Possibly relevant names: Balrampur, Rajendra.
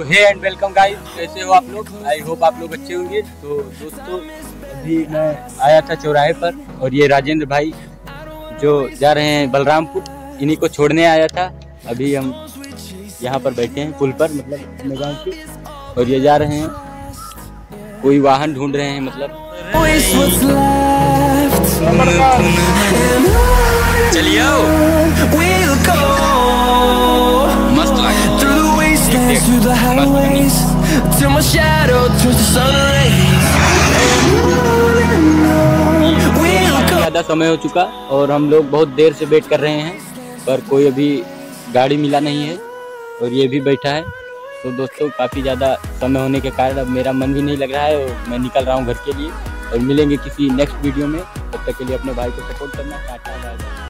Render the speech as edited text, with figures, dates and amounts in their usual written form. तो हे and welcome guys, कैसे हो आप लोग? आई होप आप लोग अच्छे होंगे। तो दोस्तों, अभी मैं आया था चौराहे पर और ये राजेंद्र भाई जो जा रहे हैं बलरामपुर, इन्हीं को छोड़ने आया था। अभी हम यहाँ पर बैठे हैं पुल पर, मतलब अपने गाँव के, और ये जा रहे हैं, कोई वाहन ढूंढ रहे हैं। मतलब चलिए through the highways till my shadow turns to sun rays we'll go। ज़्यादा समय हो चुका और हम लोग बहुत देर से वेट कर रहे हैं, पर कोई अभी गाड़ी मिला नहीं है और ये भी बैठा है। तो दोस्तों, काफ़ी ज़्यादा समय होने के कारण अब मेरा मन भी नहीं लग रहा है और मैं निकल रहा हूँ घर के लिए। और मिलेंगे किसी नेक्स्ट वीडियो में, तब तक के लिए अपने भाई को सपोर्ट करना। Tata bye.